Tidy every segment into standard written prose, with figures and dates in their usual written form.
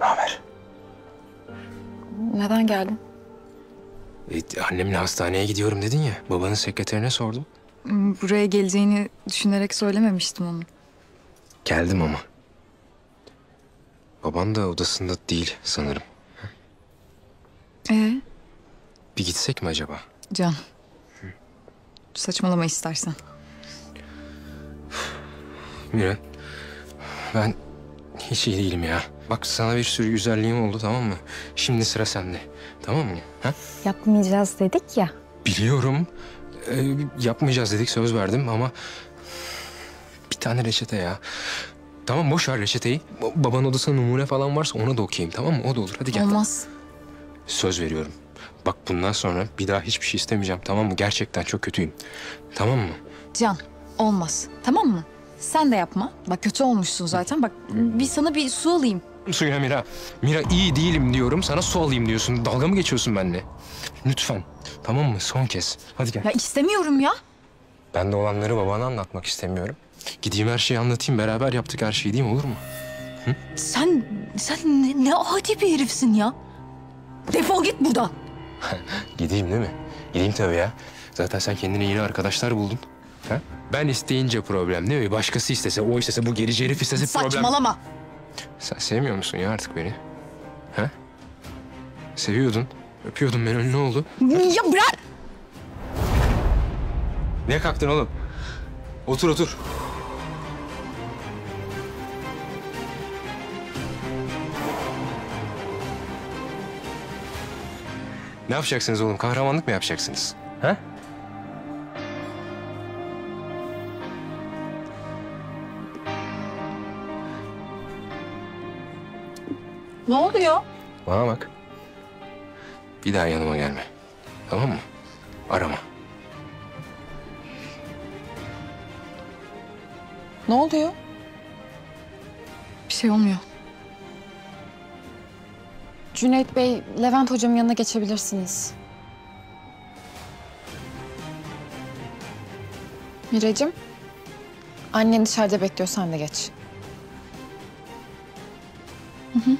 Ne haber? Neden geldin? Annemle hastaneye gidiyorum dedin ya. Babanın sekreterine sordum. Buraya geleceğini düşünerek söylememiştim onu. Geldim ama. Baban da odasında değil sanırım. Bir gitsek mi acaba? Can. Hı. Saçmalama istersen. Mira, ben hiç iyi değilim ya. Bak sana bir sürü güzelliğim oldu, tamam mı? Şimdi sıra sende. Tamam mı? Ha? Yapmayacağız dedik ya. Biliyorum. Yapmayacağız dedik, söz verdim ama... Bir tane reçete ya. Tamam, boş ver reçeteyi. Babanın odasında numune falan varsa ona da okuyayım, tamam mı? O da olur. Hadi gel. Olmaz. Söz veriyorum. Bak bundan sonra bir daha hiçbir şey istemeyeceğim, tamam mı? Gerçekten çok kötüyüm. Tamam mı? Can, olmaz. Tamam mı? Sen de yapma. Bak kötü olmuşsun zaten. Bak bir sana bir su alayım. Suyuna Mira. Mira iyi değilim diyorum. Sana su alayım diyorsun. Dalga mı geçiyorsun benimle? Lütfen. Tamam mı? Son kez. Hadi gel. Ya istemiyorum ya. Ben de olanları babana anlatmak istemiyorum. Gideyim her şeyi anlatayım. Beraber yaptık her şeyi değil mi? Olur mu? Hı? Sen ne adi bir herifsin ya. Defol git buradan. Gideyim değil mi? Gideyim tabii ya. Zaten sen kendine yeni arkadaşlar buldun. Ha? Ben isteyince problem değil mi? Başkası istese, o istese, bu gerici herif istese problem. Saçmalama. Sen sevmiyor musun ya artık beni? Ha? Seviyordun, öpüyordun beni. Ne oldu? Ya bırak! Ne kalktın oğlum? Otur, otur. Ne yapacaksınız oğlum? Kahramanlık mı yapacaksınız? Ha? Ne oluyor? Bana bak. Bir daha yanıma gelme. Tamam mı? Arama. Ne oluyor? Bir şey olmuyor. Cüneyt Bey, Levent Hocam'ın yanına geçebilirsiniz. Miracığım, annen dışarıda bekliyor, sen de geç. Hı hı.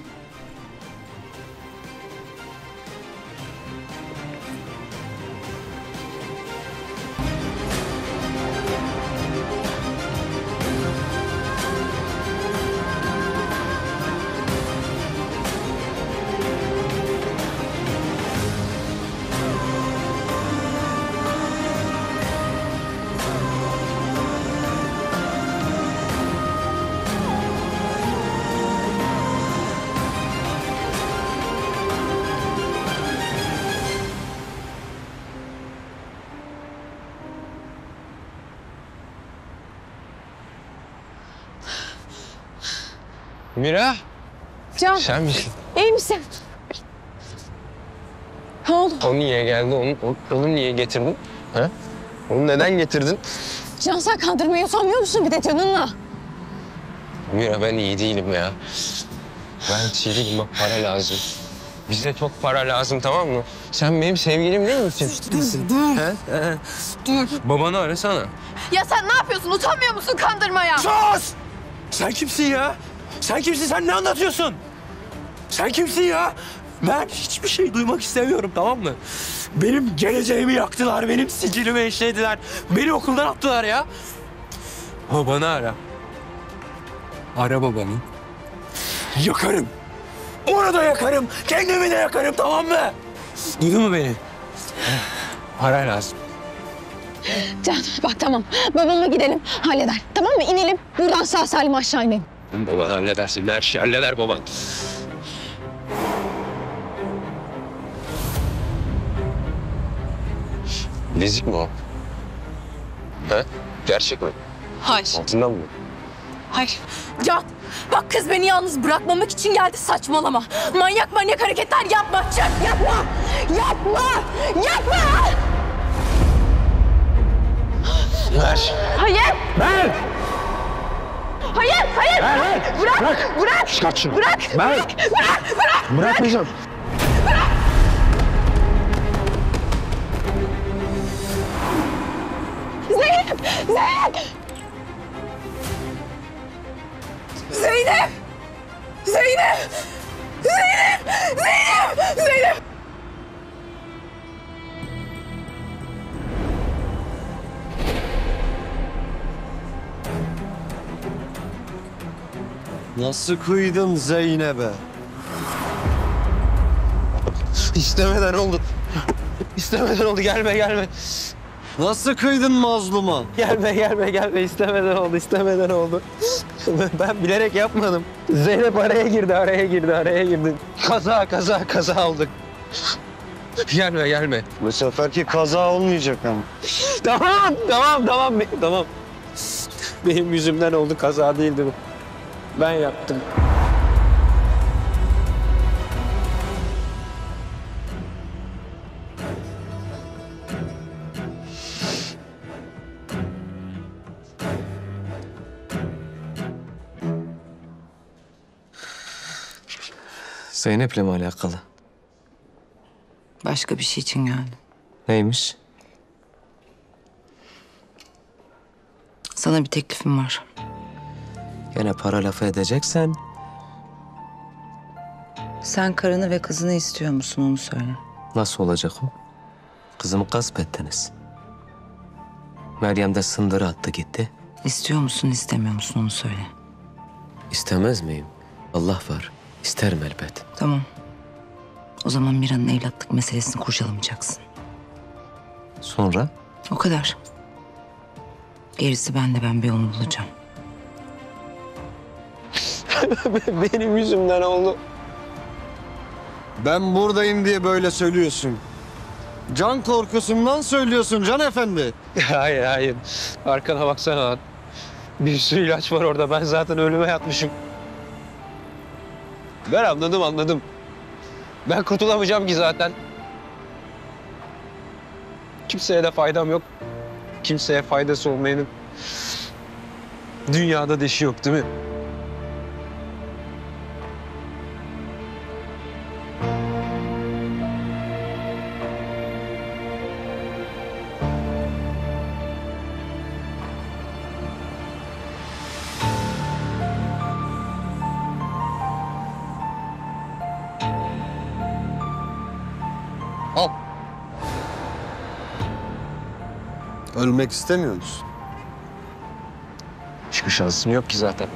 Mira. Can. Sen misin? İyi misin? Ne oldu? O niye geldi? Onu niye getirdin? Ha? Onu neden getirdin? Can sen kandırmayı utanmıyor musun bir de canınla? Mira ben iyi değilim ya. Ben çiğdim bak para lazım. Bize çok para lazım tamam mı? Sen benim sevgilim değil misin? Dur. Ha? Ha? Dur. Babanı arasana. Ya sen ne yapıyorsun? Utanmıyor musun kandırmaya? Sus! Sen kimsin ya? Sen kimsin? Sen ne anlatıyorsun? Sen kimsin ya? Ben hiçbir şey duymak istemiyorum, tamam mı? Benim geleceğimi yaktılar, benim sicilimi işlediler. Beni okuldan attılar ya. Babanı ara. Ara babanı. Yakarım. Onu da yakarım, kendimi de yakarım, tamam mı? Duydun mu beni? Para lazım. Can, bak tamam. Babamla gidelim, halleder. Tamam mı? İnelim, buradan sağ salim aşağı inelim. Baban halledersin. Her şeyi halleder baban. Bilezik mi o? Ha? Gerçek mi? Hayır. Altından mı? Hayır. Can, bak kız beni yalnız bırakmamak için geldi saçmalama. Manyak hareketler yapma. Çık, yapma. Yapma. Ver. Hayır. Ver. Hayır! Ver. Bırak! Bırak! Çıkart şunu! Bırak! Bırak! Bırakmayacağım! Bırak! Zeynep! Zeynep! Zeynep! Zeynep! Nasıl kıydın Zeynep'e? İstemeden oldu. İstemeden oldu. Gelme, gelme. Nasıl kıydın mazluma? Gelme, gelme, gelme. İstemeden oldu, istemeden oldu. Ben bilerek yapmadım. Zeynep araya girdi, araya girdi, araya girdi. Kaza aldık. Gelme, gelme. Bu seferki kaza olmayacak ama. Tamam. Benim yüzümden oldu, kaza değildi bu. Ben yaptım. Zeynep'le mi alakalı? Başka bir şey için geldim. Neymiş? Sana bir teklifim var. Gene para lafı edeceksen. Sen karını ve kızını istiyor musun, onu söyle. Nasıl olacak o? Kızımı gasp ettiniz. Meryem de sındırı attı gitti. İstiyor musun, istemiyor musun, onu söyle. İstemez miyim? Allah var. İsterim elbet. Tamam. O zaman Mira'nın evlatlık meselesini kurcalamayacaksın. Sonra? O kadar. Gerisi bende, ben bir yolunu bulacağım. Benim yüzümden oldu. Ben buradayım diye böyle söylüyorsun. Can korkusundan söylüyorsun Can Efendi. Hayır. Arkana baksana. Bir sürü ilaç var orada. Ben zaten ölüme yatmışım. Ben anladım. Ben kurtulamayacağım ki zaten. Kimseye de faydam yok. Kimseye faydası olmayanın dünyada deşi yok, değil mi? Ölmek istemiyor musun? Çıkış şansım yok ki zaten.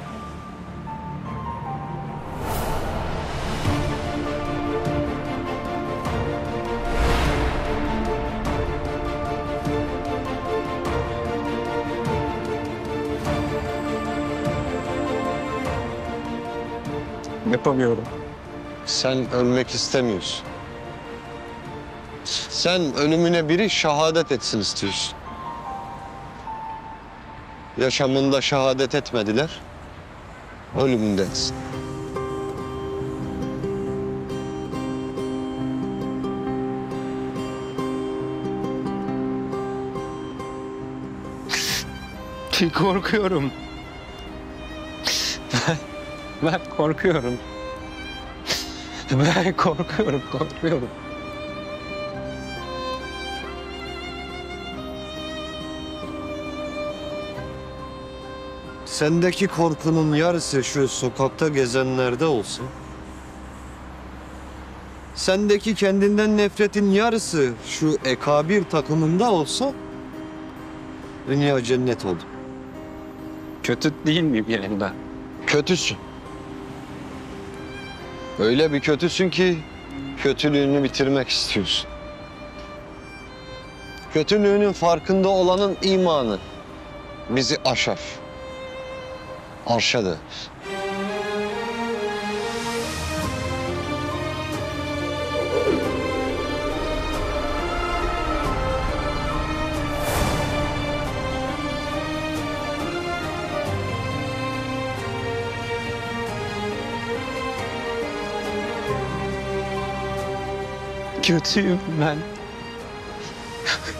Yapamıyorum. Sen ölmek istemiyorsun. Sen ölümüne biri şahadet etsin istiyorsun. Yaşamında şahadet etmediler, ölümünde etsin. Korkuyorum. Ben korkuyorum. Ben korkuyorum. Sendeki korkunun yarısı şu sokakta gezenlerde olsun. Sendeki kendinden nefretin yarısı şu ekabir takımında olsa dünya cennet oldu. Kötü değil miyim yanında? Kötüsün. Öyle bir kötüsün ki kötülüğünü bitirmek istiyorsun. Kötülüğünün farkında olanın imanı bizi aşar. Arşadı. Kötüyüm ben.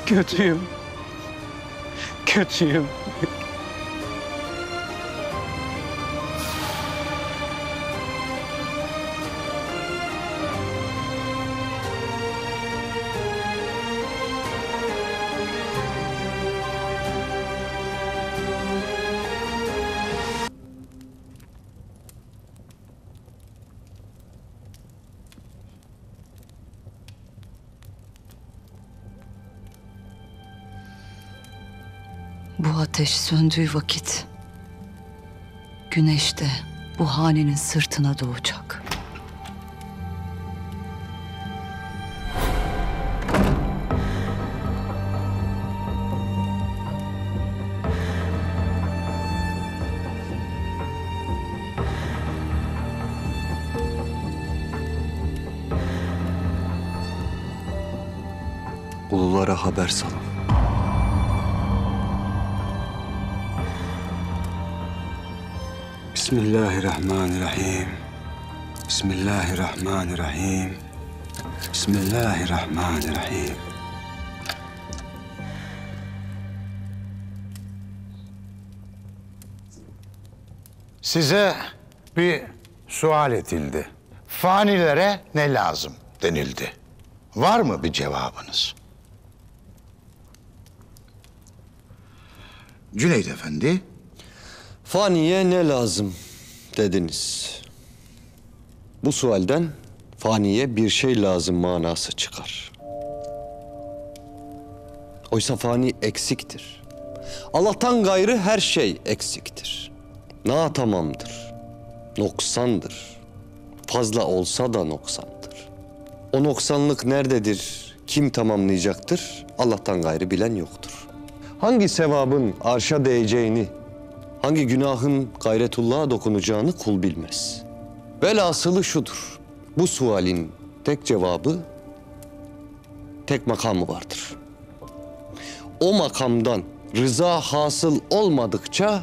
Kötüyüm. Bu ateş söndüğü vakit güneş de bu hanenin sırtına doğacak. Ululara haber salın. Bismillahirrahmanirrahim. Bismillahirrahmanirrahim. Bismillahirrahmanirrahim. Size bir sual edildi. Fanilere ne lazım denildi. Var mı bir cevabınız? Cüneyd Efendi. Faniye ne lazım dediniz. Bu sualden faniye bir şey lazım manası çıkar. Oysa fani eksiktir. Allah'tan gayrı her şey eksiktir. Natamamdır, noksandır. Fazla olsa da noksandır. O noksanlık nerededir, kim tamamlayacaktır? Allah'tan gayrı bilen yoktur. Hangi sevabın arşa değeceğini, hangi günahın gayretullah'a dokunacağını kul bilmez. Velhasılı şudur, bu sualin tek cevabı, tek makamı vardır. O makamdan rıza hasıl olmadıkça,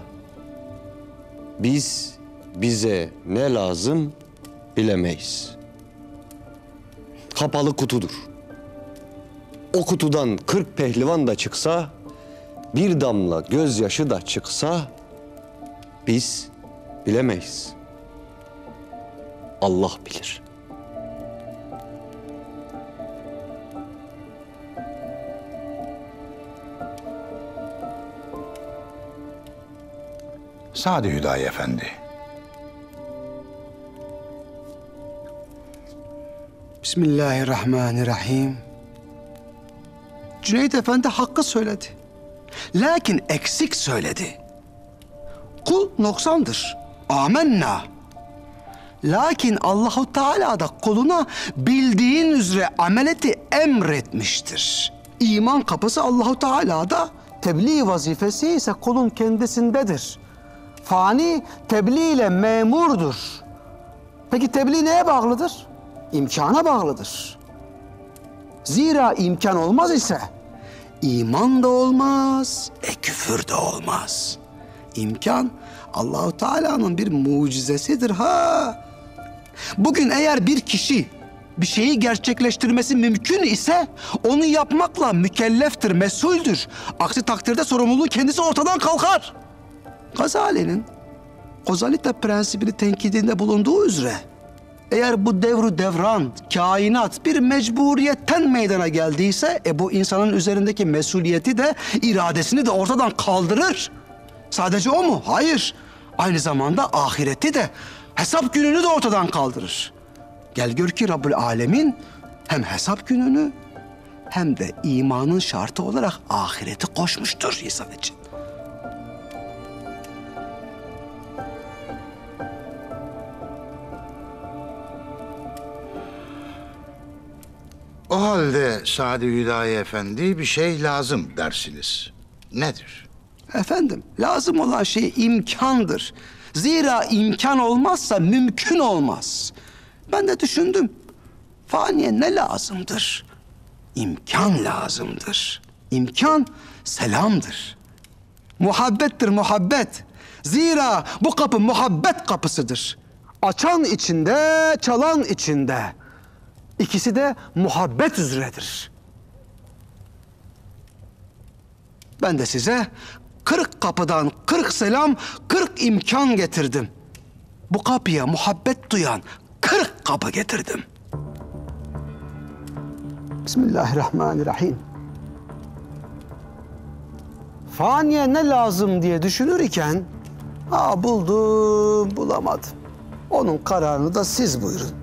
bize ne lazım bilemeyiz. Kapalı kutudur. O kutudan 40 pehlivan da çıksa, bir damla gözyaşı da çıksa, biz bilemeyiz. Allah bilir. Sadi Hüdayi Efendi. Bismillahirrahmanirrahim. Cüneyd Efendi hakkı söyledi. Lakin eksik söyledi. Kul noksandır. Âmenna. Lakin Allahu Teala da kuluna bildiğin üzere ameleti emretmiştir. İman kapısı Allahu Teala'da, tebliğ vazifesi ise kulun kendisindedir. Fani tebliğ ile memurdur. Peki tebliğ neye bağlıdır? İmkana bağlıdır. Zira imkan olmaz ise iman da olmaz, küfür de olmaz. İmkan Allahu Teala'nın bir mucizesidir ha. Bugün eğer bir kişi bir şeyi gerçekleştirmesi mümkün ise onu yapmakla mükelleftir, mesuldür. Aksi takdirde sorumluluğu kendisi ortadan kalkar. Gazali'nin kozalite prensibini tenkidinde bulunduğu üzere eğer bu devru devran, kainat bir mecburiyetten meydana geldiyse bu insanın üzerindeki mesuliyeti de iradesini de ortadan kaldırır. Sadece o mu? Hayır. Aynı zamanda ahireti de, hesap gününü de ortadan kaldırır. Gel gör ki Rabbul Alemin hem hesap gününü hem de imanın şartı olarak ahireti koşmuştur insan için. O halde Sadi Hüdayi Efendi bir şey lazım dersiniz. Nedir? Efendim, lazım olan şey imkandır. Zira imkan olmazsa mümkün olmaz. Ben de düşündüm. Faniye ne lazımdır? İmkan lazımdır. İmkan selamdır. Muhabbettir muhabbet. Zira bu kapı muhabbet kapısıdır. Açan içinde, çalan içinde. İkisi de muhabbet üzeredir. Ben de size 40 kapıdan 40 selam, 40 imkan getirdim. Bu kapıya muhabbet duyan 40 kapı getirdim. Bismillahirrahmanirrahim. Faniye ne lazım diye düşünürken, buldum, bulamadım. Onun kararını da siz buyurun.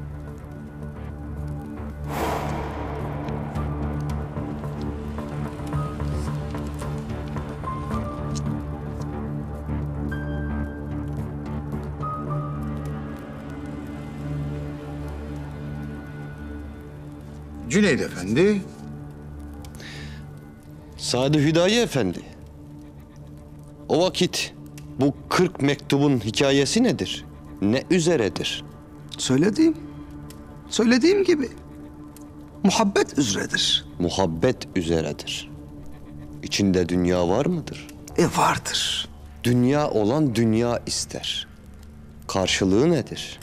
Cüneyd Efendi. Sadi Hüdayi Efendi. O vakit bu 40 mektubun hikayesi nedir? Ne üzeredir? Söylediğim gibi. Muhabbet üzeredir. Muhabbet üzeredir. İçinde dünya var mıdır? Vardır. Dünya olan dünya ister. Karşılığı nedir?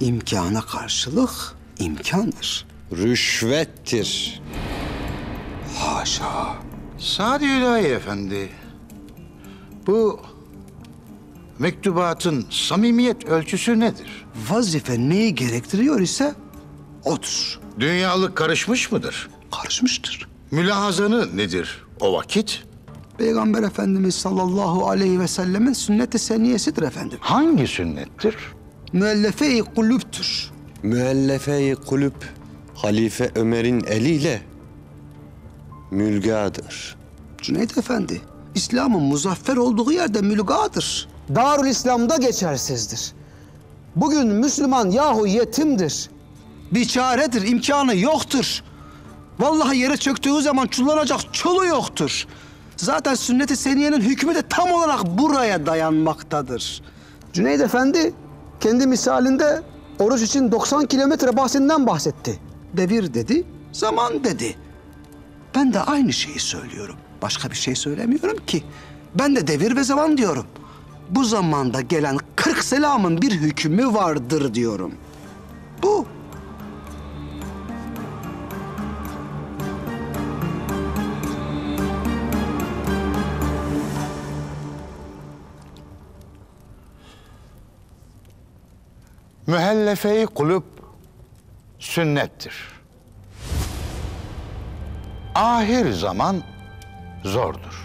İmkana karşılık imkandır. Rüşvettir. Haşa. Sadi Hüdayi Efendi, bu mektubatın samimiyet ölçüsü nedir? Vazife neyi gerektiriyor ise odur. Dünyalık karışmış mıdır? Karışmıştır. Mülahazanı nedir o vakit? Peygamber Efendimiz sallallahu aleyhi ve sellemin sünnet-i seniyyesidir efendim. Hangi sünnettir? Müellefe-i kulüptür. Müellefe-i kulüp, Halife Ömer'in eliyle mülgadır. Cüneyd Efendi, İslam'ın muzaffer olduğu yerde mülgadır. Darül İslam'da geçersizdir. Bugün Müslüman yahu yetimdir. Biçaredir, imkanı yoktur. Vallahi yere çöktüğü zaman çullanacak çulu yoktur. Zaten sünnet-i seniyyenin hükmü de tam olarak buraya dayanmaktadır. Cüneyd Efendi kendi misalinde oruç için 90 kilometre bahsinden bahsetti. Devir dedi, zaman dedi. Ben de aynı şeyi söylüyorum. Başka bir şey söylemiyorum ki. Ben de devir ve zaman diyorum. Bu zamanda gelen 40 selamın bir hükmü vardır diyorum. Bu. Müellefe-i kulüp sünnettir. Ahir zaman zordur.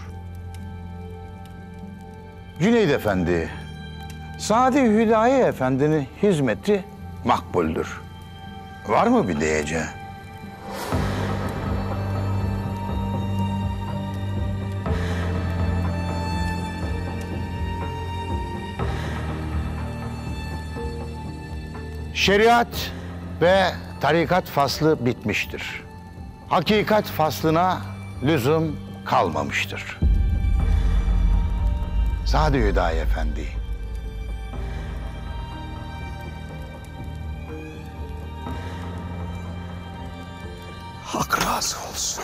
Cüneyd Efendi, Sadi Hüdayi Efendi'nin hizmeti makbuldür. Var mı bir diyeceği? Şeriat ve tarikat faslı bitmiştir. Hakikat faslına lüzum kalmamıştır. Sadi Hüdayi Efendi, Hak razı olsun.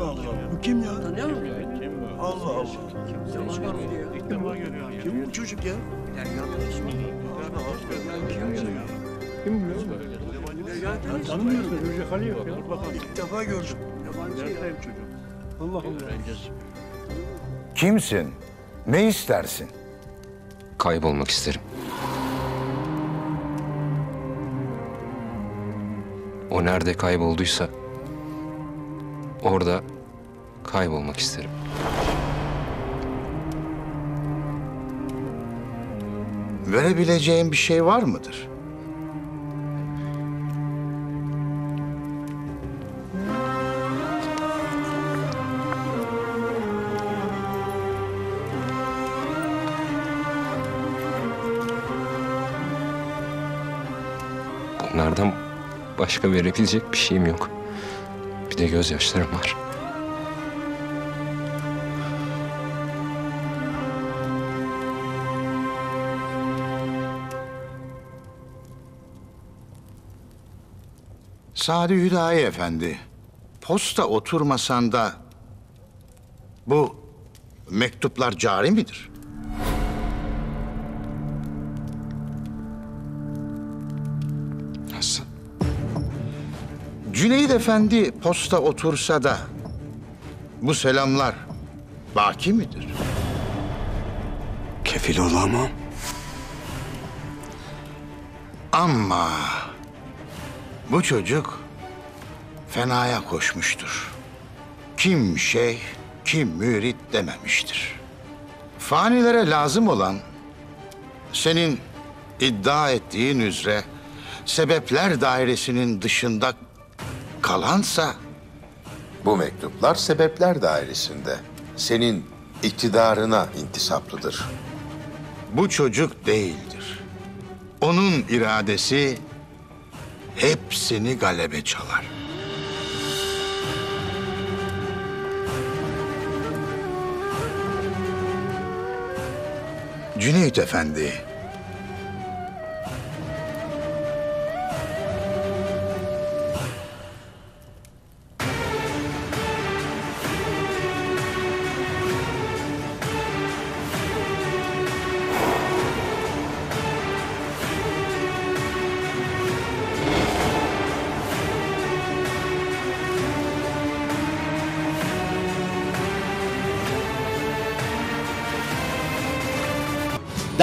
Allah Allah. Bu kim ya? Tanıyor musun? Allah Allah. Kim bu çocuk ya? Kim bu ya? Tanımıyoruz da Hüce Halil yok ya. İlk defa gördüm. Yabancıyım çocuk. Allah Allah. Kimsin? Ne istersin? Kaybolmak isterim. 'O nerede kaybolduysa orada kaybolmak isterim. Verebileceğin bir şey var mıdır? Bunlardan başka verebilecek bir şeyim yok. Bir de gözyaşlarım var. Sadi Hüdayi Efendi, posta oturmasan da bu mektuplar cari midir? Nasıl? Cüneyd Efendi posta otursa da bu selamlar baki midir? Kefil olamam. Ama bu çocuk fenaya koşmuştur. Kim şeyh, kim mürit dememiştir. Fanilere lazım olan senin iddia ettiğin üzere sebepler dairesinin dışında kalansa bu mektuplar sebepler dairesinde senin iktidarına intisaplıdır. Bu çocuk değildir. Onun iradesi hepsini galebe çalar. Cüneyd Efendi,